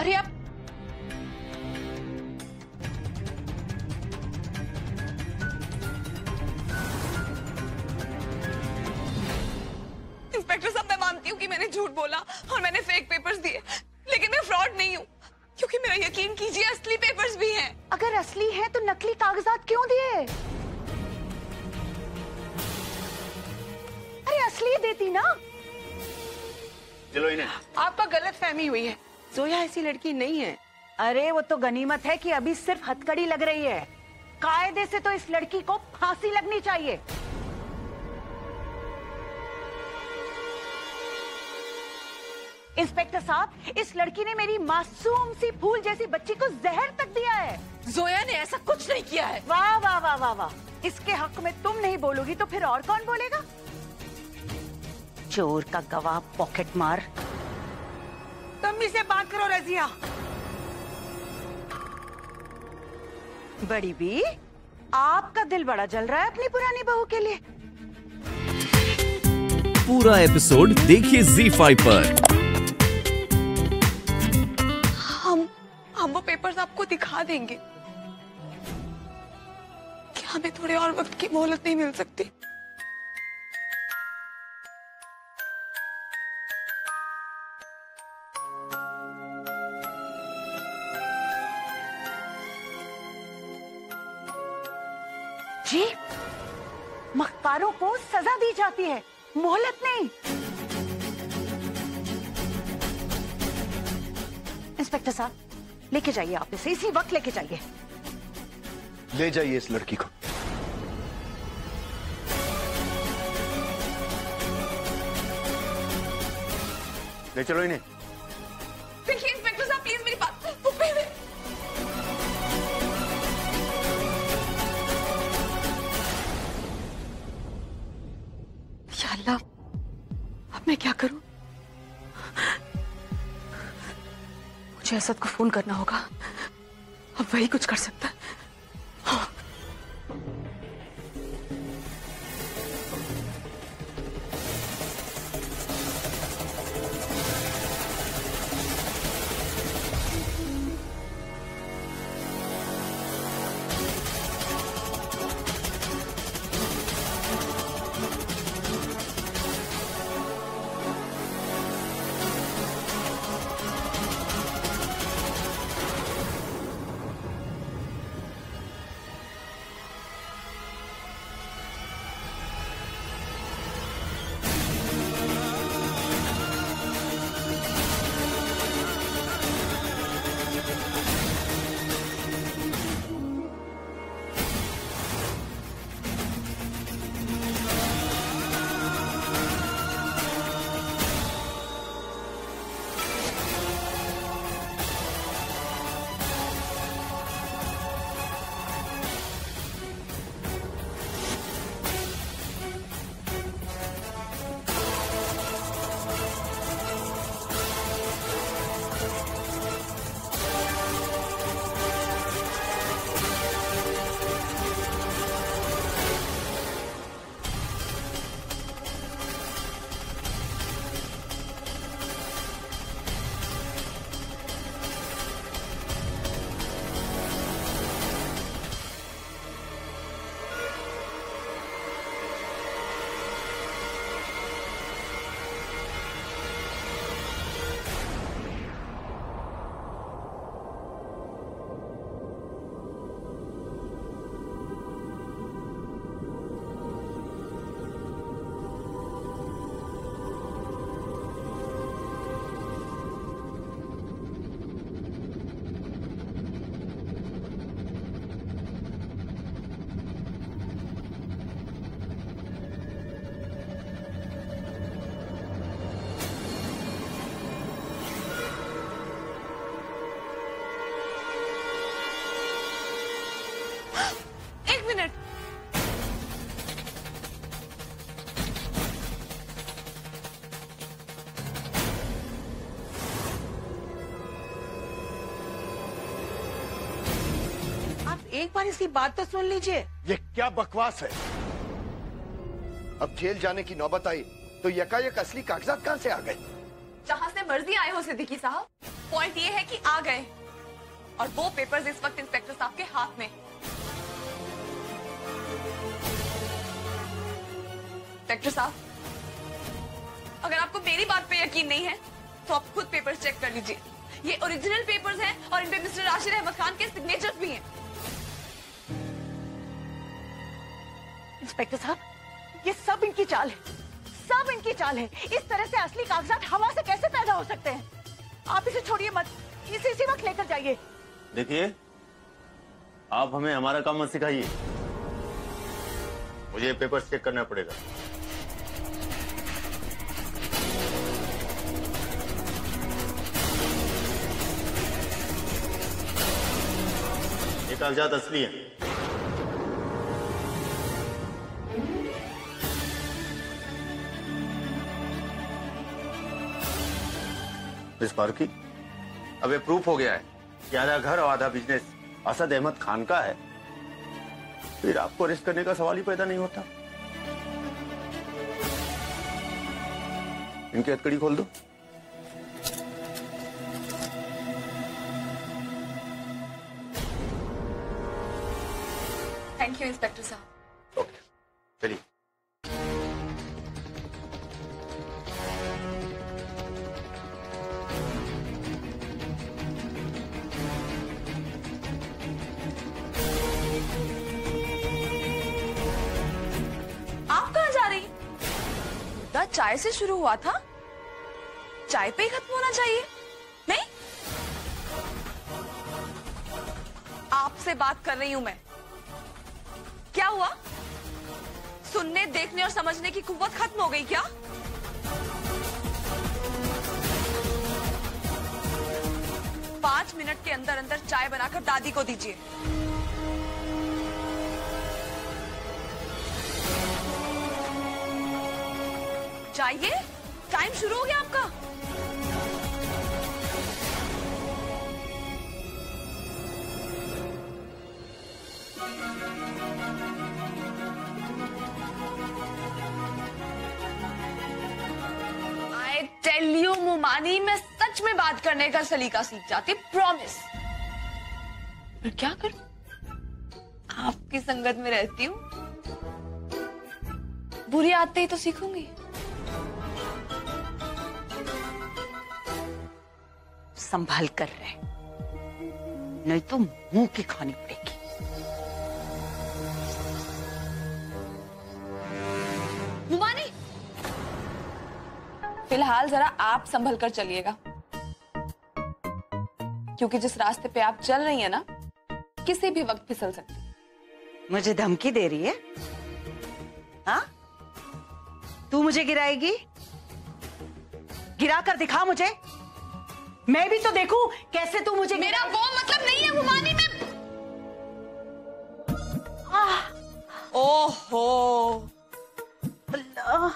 अरे आप इंस्पेक्टर साहब, मैं मानती हूँ कि मैंने झूठ बोला और मैंने फेक पेपर्स दिए, लेकिन मैं फ्रॉड नहीं हूँ क्योंकि मेरा यकीन कीजिए असली पेपर्स भी हैं। अगर असली हैं तो नकली कागजात क्यों दिए? अरे असली देती ना। चलो इन्हें। आपका गलत फहमी हुई है, जोया ऐसी लड़की नहीं है। अरे वो तो गनीमत है कि अभी सिर्फ हथकड़ी लग रही है, कायदे से तो इस लड़की को फांसी लगनी चाहिए। इंस्पेक्टर साहब, इस लड़की ने मेरी मासूम सी फूल जैसी बच्ची को जहर तक दिया है। जोया ने ऐसा कुछ नहीं किया है। वाह वाह वाह वाह वाह, इसके हक में तुम नहीं बोलोगी तो फिर और कौन बोलेगा? चोर का गवाह पॉकेट मार। मम्मी से बात करो रजिया। बड़ी बी, आपका दिल बड़ा जल रहा है अपनी पुरानी बहू के लिए। पूरा एपिसोड देखिए Zee5 पर। हम वो पेपर्स आपको दिखा देंगे। क्या हमें थोड़े और वक्त की मोहलत नहीं मिल सकती? जी, मक्कारों को सजा दी जाती है, मोहलत नहीं। इंस्पेक्टर साहब, लेके जाइए, आप इसे इसी वक्त लेके जाइए। ले जाइए इस लड़की को। ले चलो इन्हें। देखिए इंस्पेक्टर साहब, प्लीज मेरी बात सुनिए। अब मैं क्या करूं? मुझे असद को फोन करना होगा, अब वही कुछ कर सकता है। हाँ। एक बार इसकी बात तो सुन लीजिए। ये क्या बकवास है? अब जेल जाने की नौबत आई तो यकायक असली कागजात कहाँ से आ गए? जहाँ से मर्जी आए हो सिद्दीकी साहब। पॉइंट ये है कि आ गए और वो पेपर्स इस वक्त इंस्पेक्टर साहब के हाथ में। इंस्पेक्टर साहब, अगर आपको मेरी बात पे यकीन नहीं है तो आप खुद पेपर्स चेक कर लीजिए। ये ओरिजिनल पेपर्स हैं और इनपे मिस्टर राशिद अहमद खान के सिग्नेचर्स भी हैं। इंस्पेक्टर साहब, ये सब इनकी चाल है, सब इनकी चाल है। इस तरह से असली कागजात हवा से कैसे पैदा हो सकते हैं? आप इसे छोड़िए मत, इसे इसी वक्त लेकर जाइए। देखिए, आप हमें हमारा काम मत सिखाइए, मुझे पेपर्स चेक करना पड़ेगा। ये कागजात असली हैं। इस बार की अब ये प्रूफ हो गया है कि आधा घर और आधा बिजनेस असद अहमद खान का है, फिर आपको अरेस्ट करने का सवाल ही पैदा नहीं होता। इनकी हथकड़ी खोल दो। थैंक यू इंस्पेक्टर साहब। ओके, चलिए। चाय से शुरू हुआ था, चाय पे ही खत्म होना चाहिए, नहीं? आपसे बात कर रही हूं मैं। क्या हुआ? सुनने, देखने और समझने की कुव्वत खत्म हो गई क्या? पांच मिनट के अंदर अंदर चाय बनाकर दादी को दीजिए। चाहिए, टाइम शुरू हो गया आपका। आई टेल यू मुमानी, मैं सच में बात करने का सलीका सीख जाती, प्रॉमिस। पर क्या करूं, आपकी संगत में रहती हूं, बुरी आते ही तो सीखूंगी। संभाल कर रहे, नहीं तो मुंह की खानी पड़ेगी। मुमानी, फिलहाल जरा आप संभल कर चलिएगा, क्योंकि जिस रास्ते पे आप चल रही हैं ना, किसी भी वक्त फिसल सकती। मुझे धमकी दे रही है? हाँ, तू मुझे गिराएगी? गिरा कर दिखा मुझे, मैं भी तो देखूं कैसे तू मुझे। मेरा वो मतलब नहीं है मुमानी, मैं। ओहो अल्लाह,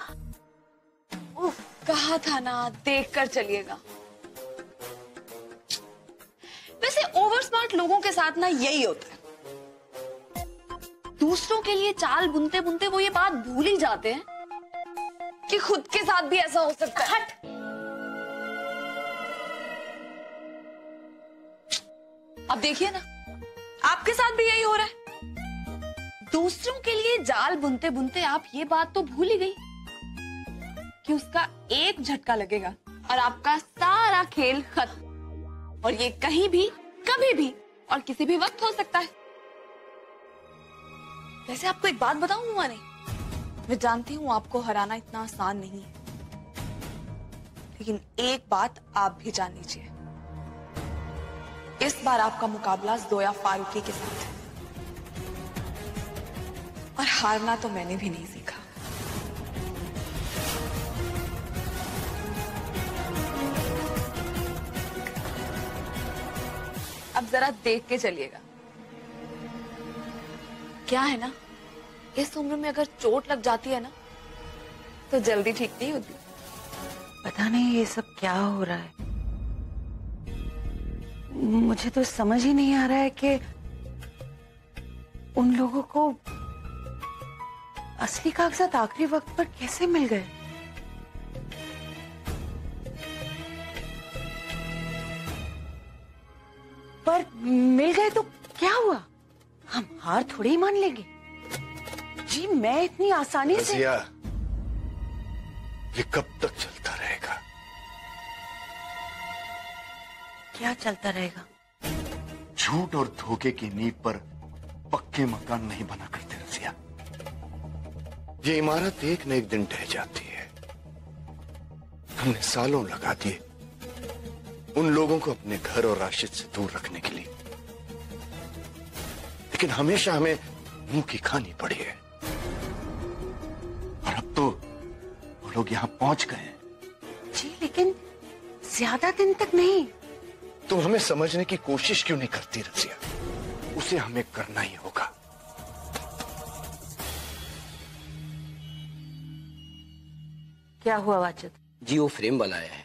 कहा था ना देख कर चलिएगा। वैसे ओवर स्मार्ट लोगों के साथ ना यही होता है, दूसरों के लिए चाल बुनते बुनते वो ये बात भूल ही जाते हैं कि खुद के साथ भी ऐसा हो सकता है। हट। आप देखिए ना, आपके साथ भी यही हो रहा है। दूसरों के लिए जाल बुनते बुनते आप ये बात तो भूल ही गई कि उसका एक झटका लगेगा और आपका सारा खेल खत्म। और ये कहीं भी, कभी भी और किसी भी वक्त हो सकता है। वैसे आपको एक बात बताऊं मुमानी, मैं जानती हूं आपको हराना इतना आसान नहीं है, लेकिन एक बात आप भी जान लीजिए, इस बार आपका मुकाबला जोया फारूकी के साथ है और हारना तो मैंने भी नहीं सीखा। अब जरा देख के चलिएगा। क्या है ना, इस उम्र में अगर चोट लग जाती है ना तो जल्दी ठीक नहीं होती। पता नहीं ये सब क्या हो रहा है, मुझे तो समझ ही नहीं आ रहा है कि उन लोगों को असली कागजात आखिरी वक्त पर कैसे मिल गए। पर मिल गए तो क्या हुआ, हम हार थोड़े ही मान लेंगे। जी मैं इतनी आसानी से, ये कब तक चलता रहेगा? क्या चलता रहेगा? झूठ और धोखे की नींव पर पक्के मकान नहीं बना करते रज़िया। ये इमारत एक न एक दिन ढह जाती है। हमने सालों लगा दिए उन लोगों को अपने घर और राशिद से दूर रखने के लिए, लेकिन हमेशा हमें मुंह की खानी पड़ी है। और अब तो वो लोग यहाँ पहुंच गए हैं। जी लेकिन ज्यादा दिन तक नहीं। तुम हमें समझने की कोशिश क्यों नहीं करती रज़िया? उसे हमें करना ही होगा। क्या हुआ वाजिद? जी वो फ्रेम बनाया है।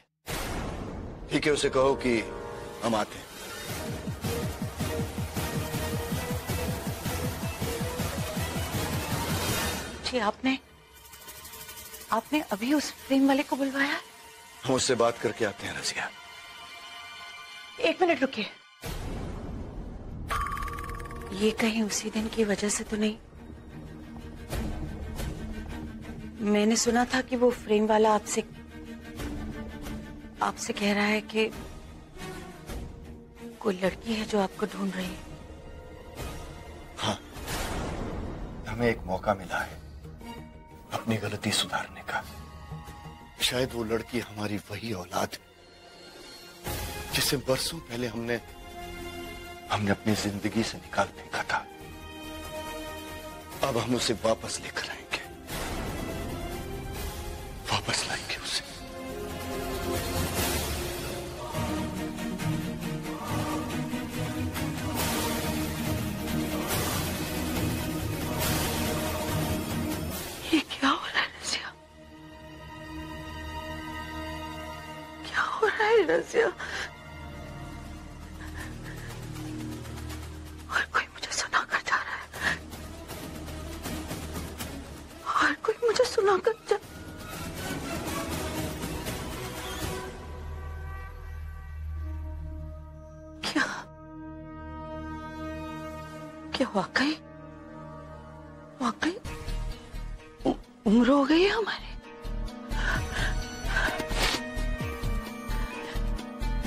ठीक है, उसे कहो कि हम आते हैं। जी आपने अभी उस फ्रेम वाले को बुलवाया? हम उससे बात करके आते हैं रज़िया। एक मिनट रुकिए, ये कहीं उसी दिन की वजह से तो नहीं? मैंने सुना था कि वो फ्रेम वाला आपसे कह रहा है कि कोई लड़की है जो आपको ढूंढ रही है। हाँ, हमें एक मौका मिला है अपनी गलती सुधारने का। शायद वो लड़की हमारी वही औलाद जिसे बरसों पहले हमने अपनी जिंदगी से निकाल फेंका था। अब हम उसे वापस लेकर आएंगे, वापस लाएंगे उसे। ये क्या हो रहा है रज़िया? क्या हो रहा है रज़िया? क्या वाकई उम्र हो गई है हमारी?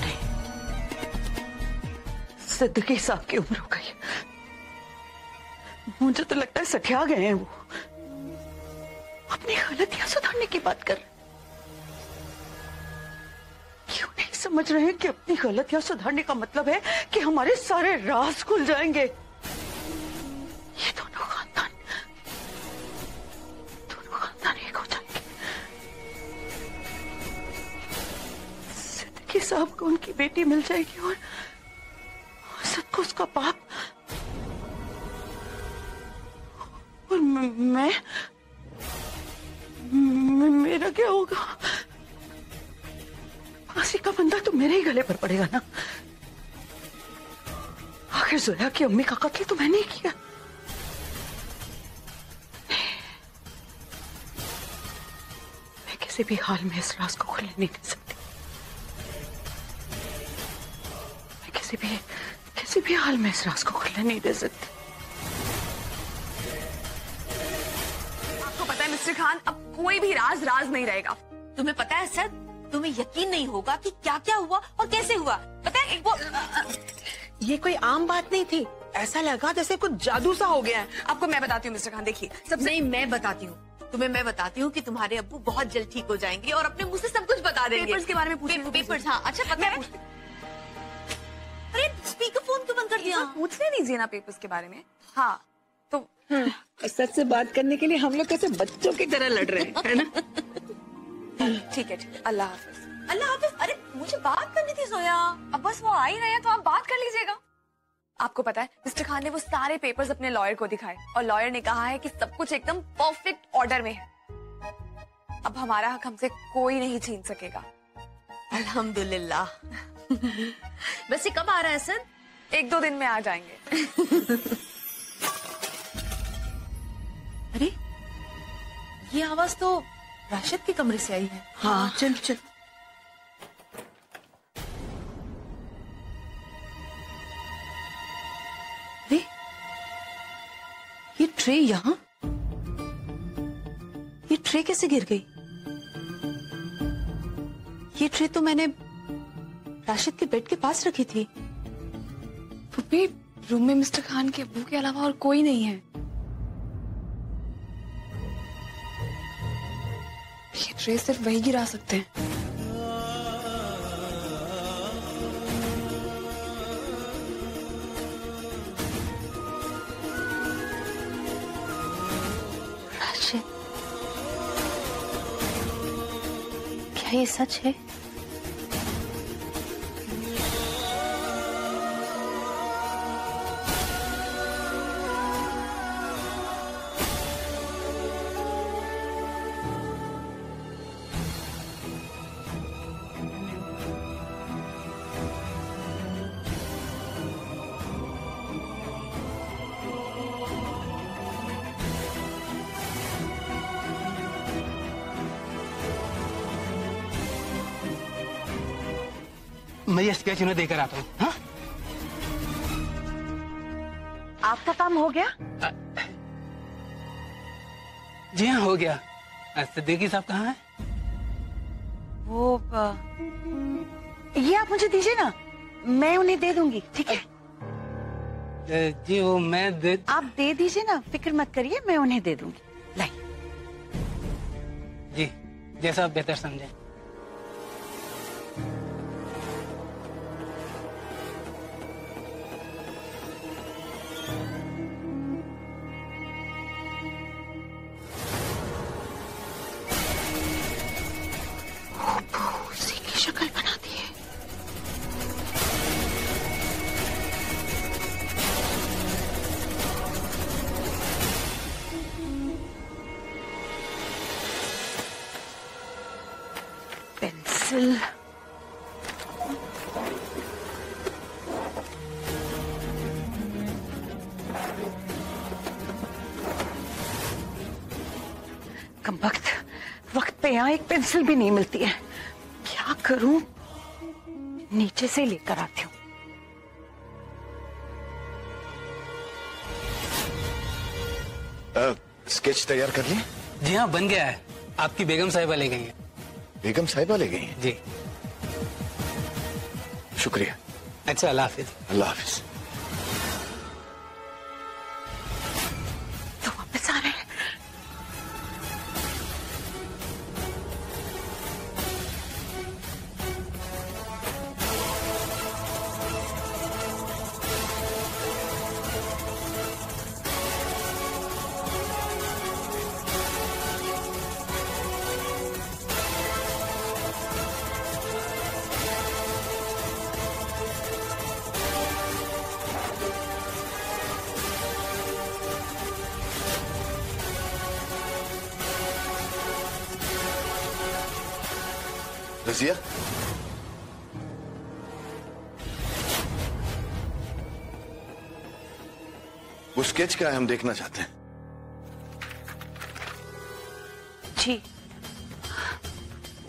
नहीं, सिद्दीकी साहब की उम्र हो गई। मुझे तो लगता है सठिया गए हैं। वो अपनी गलतियां सुधारने की बात कर रहे, क्यों नहीं समझ रहे हैं कि अपनी गलतियां सुधारने का मतलब है कि हमारे सारे राज खुल जाएंगे। साहब को उनकी बेटी मिल जाएगी और असद को उसका बाप, और मैं मेरा क्या होगा? फांसी का फंदा तो मेरे ही गले पर पड़ेगा ना। आखिर जोया की अम्मी का कत्ल तो मैंने ही किया। मैं किसी भी हाल में इस राज को खुलने नहीं दे सकती। किसी भी हाल में इस राज को खुलने नहीं दे सकती। आपको पता है मिस्टर खान, अब कोई भी राज नहीं रहेगा। तुम्हें पता है सर, तुम्हें यकीन नहीं होगा कि क्या क्या हुआ और कैसे हुआ। पता है ये कोई आम बात नहीं थी। ऐसा लगा जैसे कुछ जादू सा हो गया है। आपको मैं बताती हूँ मिस्टर खान, देखिए सबसे नहीं मैं बताती हूँ तुम्हें, मैं बताती हूँ कि तुम्हारे अब्बू बहुत जल्द ठीक हो जाएंगे और अपने मुझसे सब कुछ बता देंगे। पेपर्स के बारे में पेपर्स? हाँ अच्छा पता है। स्पीकर फोन क्यों बंद कर दिया? पूछने दीजिए ना पेपर्स के बारे में। हाँ तो असद से बात करने के लिए हम लोग कैसे बच्चों की तरह लड़ रहे हैं, है ना? ठीक है ठीक है, अल्लाह हाफिज। अल्लाह हाफिज। अरे मुझे बात करनी थी जोया, अब बस वो आ ही रहे हैं तो आप बात कर लीजिएगा। आपको पता है मिस्टर खान ने वो सारे पेपर्स अपने लॉयर को दिखाए और लॉयर ने कहा है कि सब कुछ एकदम परफेक्ट ऑर्डर में है। अब हमारा हक हमसे कोई नहीं छीन सकेगा। अल्हम्दुलिल्लाह। बस ये कब आ रहा है असद? 1-2 दिन में आ जाएंगे। अरे ये आवाज तो राशिद के कमरे से आई है। हाँ चल चल। ट्रे यहाँ? ये ट्रे कैसे गिर गई? ये ट्रे तो मैंने राशिद के बेड के पास रखी थी। पुप्पी, रूम में मिस्टर खान के अब्बू के अलावा और कोई नहीं है। ये ट्रे सिर्फ वही गिरा सकते हैं। ये सच है? मैं ये स्केच उन्हें देकर आता हूँ। हाँ? आपका काम हो गया? जी हाँ, हो गया। सिद्दीकी साहब कहाँ हैं? वो ये आप मुझे दीजिए ना, मैं उन्हें दे दूंगी। ठीक है जी, वो मैं दे आप दे दीजिए ना, फिक्र मत करिए, मैं उन्हें दे दूंगी। लाइए जी, जैसा आप बेहतर समझें। पेंसिल, कमबख्त, वक्त पे यहाँ एक पेंसिल भी नहीं मिलती है। क्या करूं? नीचे से लेकर आती हूँ। स्केच तैयार कर लिए? जी हाँ, बन गया है। आपकी बेगम साहिबा ले गई हैं। बेगम साहिबा ले गई हैं? जी। शुक्रिया। अच्छा, अल्लाह हाफिज। अल्लाह हाफिज। तो वापस आ रहे हैं? रजिया, वो स्केच क्या है, हम देखना चाहते हैं। जी,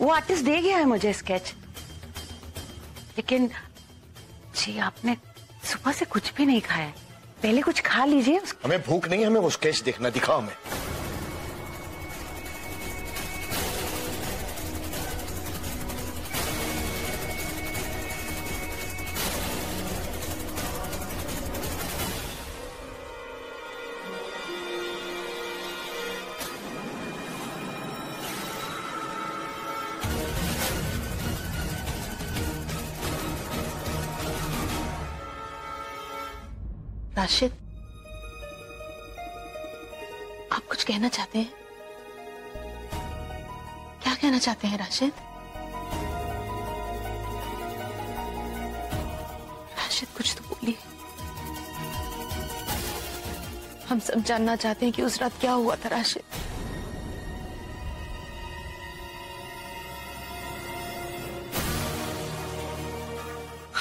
वो आर्टिस्ट दे गया है मुझे स्केच, लेकिन जी आपने सुबह से कुछ भी नहीं खाया है, पहले कुछ खा लीजिए। हमें भूख नहीं है, हमें वो स्केच देखना, दिखाओ हमें। राशिद, आप कुछ कहना चाहते हैं? क्या कहना चाहते हैं राशिद? राशिद, कुछ तो बोलिए। हम सब जानना चाहते हैं कि उस रात क्या हुआ था। राशिद,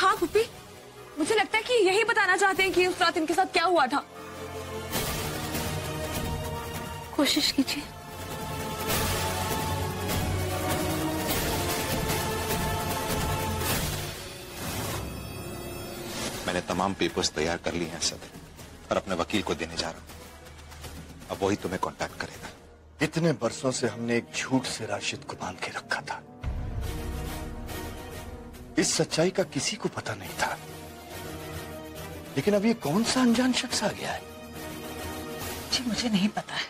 हाँ पुप्पी, मुझे लगता है कि यही बताना चाहते हैं कि उस रात इनके साथ क्या हुआ था। कोशिश कीजिए। मैंने तमाम पेपर्स तैयार कर लिए हैं सर, और अपने वकील को देने जा रहा हूं। अब वही तुम्हें कांटेक्ट करेगा। इतने बरसों से हमने एक झूठ से राशिद को बांध के रखा था, इस सच्चाई का किसी को पता नहीं था, लेकिन अब ये कौन सा अनजान शख्स आ गया है? जी मुझे नहीं पता है,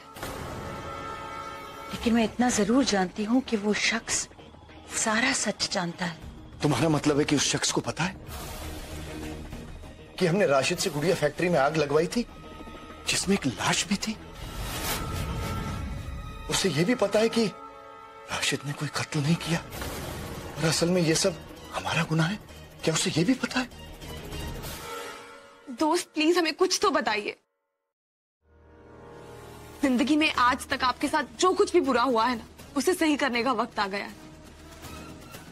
लेकिन मैं इतना जरूर जानती हूँ कि वो शख्स सारा सच जानता है। तुम्हारा मतलब है कि उस शख्स को पता है कि हमने राशिद से गुड़िया फैक्ट्री में आग लगवाई थी जिसमें एक लाश भी थी? उसे यह भी पता है कि राशिद ने कोई कत्ल नहीं किया और असल में यह सब हमारा गुनाह है? क्या उसे यह भी पता है? दोस्त प्लीज हमें कुछ तो बताइए। जिंदगी में आज तक आपके साथ जो कुछ भी बुरा हुआ है ना, उसे सही करने का वक्त आ गया है।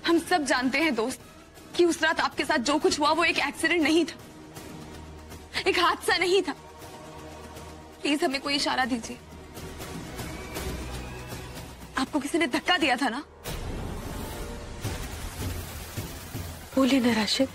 हम सब जानते हैं दोस्त कि उस रात आपके साथ जो कुछ हुआ वो एक एक्सीडेंट नहीं था, एक हादसा नहीं था। प्लीज हमें कोई इशारा दीजिए। आपको किसी ने धक्का दिया था ना? बोले ना राशिद।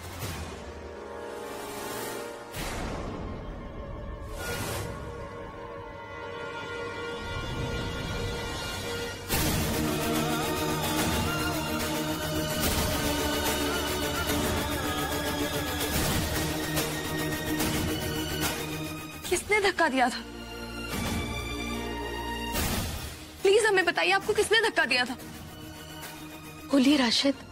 किसने धक्का दिया था? प्लीज हमें बताइए, आपको किसने धक्का दिया था? बोलिए राशिद।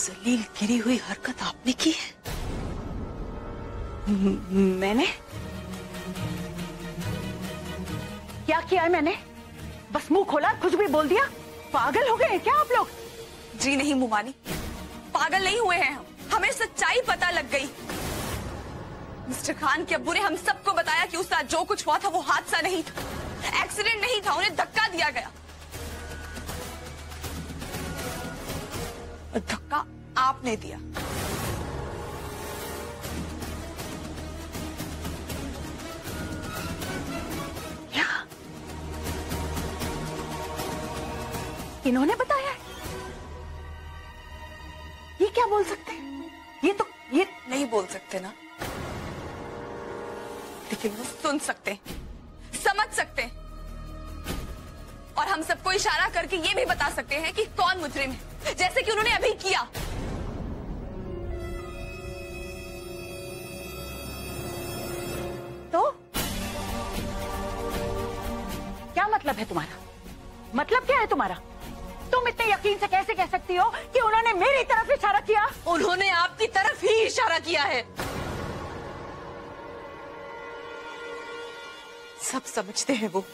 जलील गिरी हुई हरकत आपने की है? मैंने क्या किया है? मैंने बस मुंह खोला, कुछ भी बोल दिया? पागल हो गए क्या आप लोग? जी नहीं मुमानी, पागल नहीं हुए हैं हम, हमें सच्चाई पता लग गई। मिस्टर खान के अब्बू ने हम सबको बताया कि उस रात जो कुछ हुआ था वो हादसा नहीं था, एक्सीडेंट नहीं था, उन्हें धक्का दिया गया। धक्का आपने दिया? क्या इन्होंने बताया? ये क्या बोल सकते हैं? ये तो ये नहीं बोल सकते ना, लेकिन वो सुन सकते हैं, समझ सकते हैं और हम सबको इशारा करके ये भी बता सकते हैं कि कौन मुजरिम है, जैसे कि उन्होंने अभी किया। तो क्या मतलब है तुम्हारा? मतलब क्या है तुम्हारा? तुम इतने यकीन से कैसे कह सकती हो कि उन्होंने मेरी तरफ इशारा किया? उन्होंने आपकी तरफ ही इशारा किया है। सब समझते हैं वो,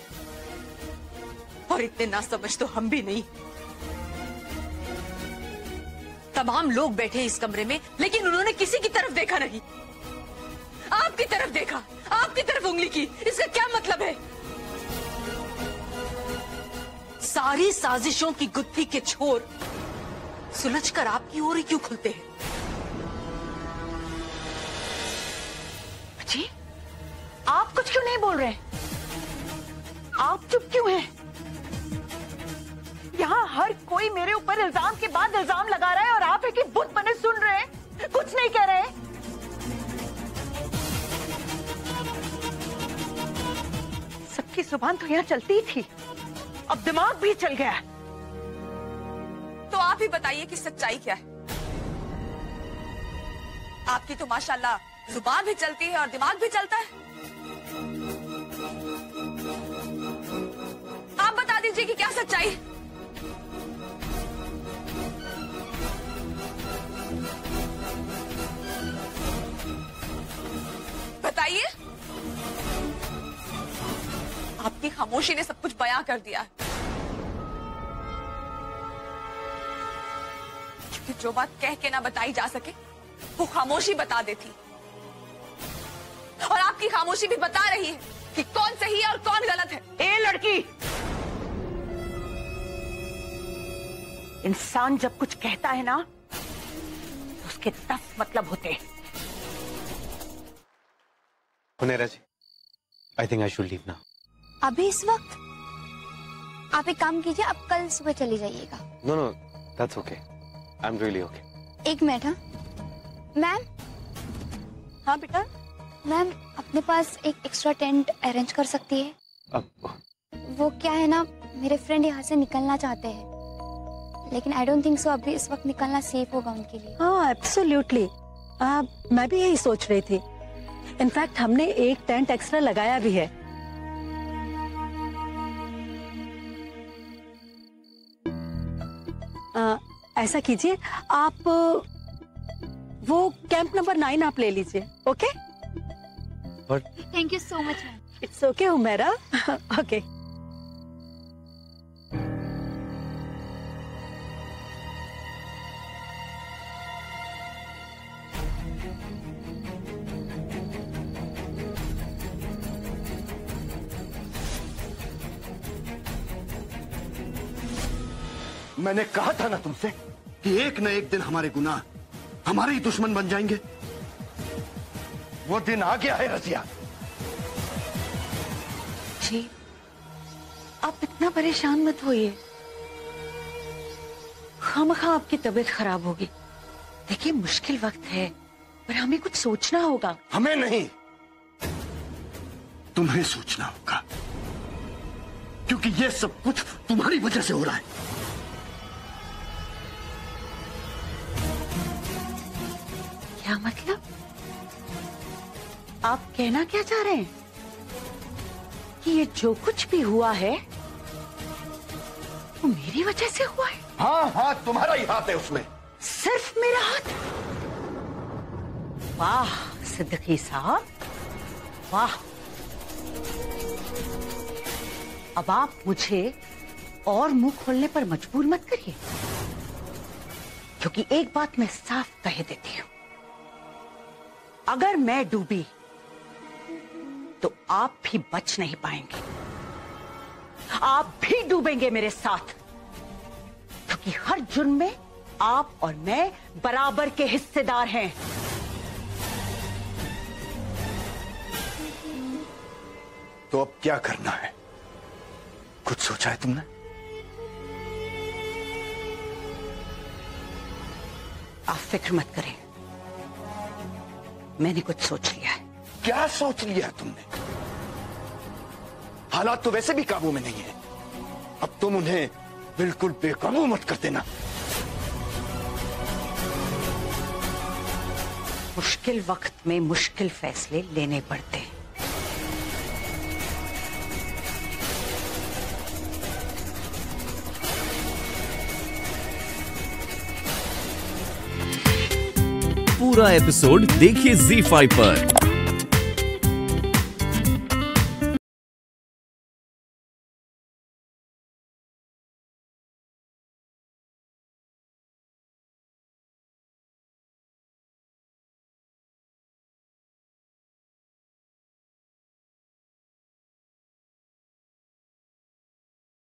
और इतने ना समझ तो हम भी नहीं। तमाम लोग बैठे इस कमरे में, लेकिन उन्होंने किसी की तरफ देखा नहीं, आपकी तरफ देखा, आपकी तरफ उंगली की। इसका क्या मतलब है? सारी साजिशों की गुत्थी के छोर सुलझकर आपकी ओर ही क्यों खुलते हैं? जी आप कुछ क्यों नहीं बोल रहे? आप चुप क्यों हैं? यहाँ हर कोई मेरे ऊपर इल्जाम के बाद इल्जाम लगा रहा है और आप एक ही बुत बने सुन रहे हैं, कुछ नहीं कह रहे। सबकी जुबान तो यहाँ चलती थी, अब दिमाग भी चल गया। तो आप ही बताइए कि सच्चाई क्या है? आपकी तो माशाल्लाह जुबान भी चलती है और दिमाग भी चलता है। आप बता दीजिए कि क्या सच्चाई है? आपकी खामोशी ने सब कुछ बयां कर दिया है, क्योंकि जो बात कह के ना बताई जा सके वो खामोशी बता देती, और आपकी खामोशी भी बता रही है कि कौन सही है और कौन गलत है। ए लड़की, इंसान जब कुछ कहता है ना तो उसके 10 मतलब होते हैं। Hunaira ji, I think I should leave now. अभी इस वक्त? आप एक काम कीजिए, आप कल सुबह चले जाइएगा। No no, that's okay, I am really okay. एक मिनट। हाँ मैम। हाँ बेटा। मैम, अपने पास एक एक्स्ट्रा टेंट अरेंज कर सकती है? वो क्या है ना, मेरे फ्रेंड यहाँ से निकलना चाहते हैं, लेकिन आई डोंट थिंक सो अभी इस वक्त निकलना सेफ होगा उनके लिए। हाँ एब्सोल्युटली, मैं भी यही सोच रही थी। इनफैक्ट हमने एक टेंट एक्स्ट्रा लगाया भी है। ऐसा कीजिए, आप वो कैंप नंबर 9 आप ले लीजिए। Okay, thank you so much ma'am. It's okay Hunaira, okay. मैंने कहा था ना तुमसे कि एक न एक दिन हमारे गुनाह हमारे ही दुश्मन बन जाएंगे। वो दिन आ गया है रसिया। जी, आप इतना परेशान मत होइए, खामखा आपकी तबीयत खराब होगी। देखिए मुश्किल वक्त है, पर हमें कुछ सोचना होगा। हमें नहीं, तुम्हें सोचना होगा, क्योंकि ये सब कुछ तुम्हारी वजह से हो रहा है। क्या मतलब? आप कहना क्या चाह रहे हैं? कि ये जो कुछ भी हुआ है वो मेरी वजह से हुआ है? हाँ हाँ, तुम्हारा ही हाथ है उसमें। सिर्फ मेरा हाथ? वाह सिद्दीकी साहब, वाह। अब आप मुझे और मुंह खोलने पर मजबूर मत करिए, क्योंकि एक बात मैं साफ कह देती हूँ, अगर मैं डूबी तो आप भी बच नहीं पाएंगे, आप भी डूबेंगे मेरे साथ, क्योंकि हर जुर्म में आप और मैं बराबर के हिस्सेदार हैं। तो अब क्या करना है, कुछ सोचा है तुमने? आप फिक्र मत करें, मैंने कुछ सोच लिया है। क्या सोच लिया तुमने? हालात तो वैसे भी काबू में नहीं है, अब तुम उन्हें बिल्कुल बेकाबू मत कर देना। मुश्किल वक्त में मुश्किल फैसले लेने पड़ते हैं। पूरा एपिसोड देखिए Zee5 पर।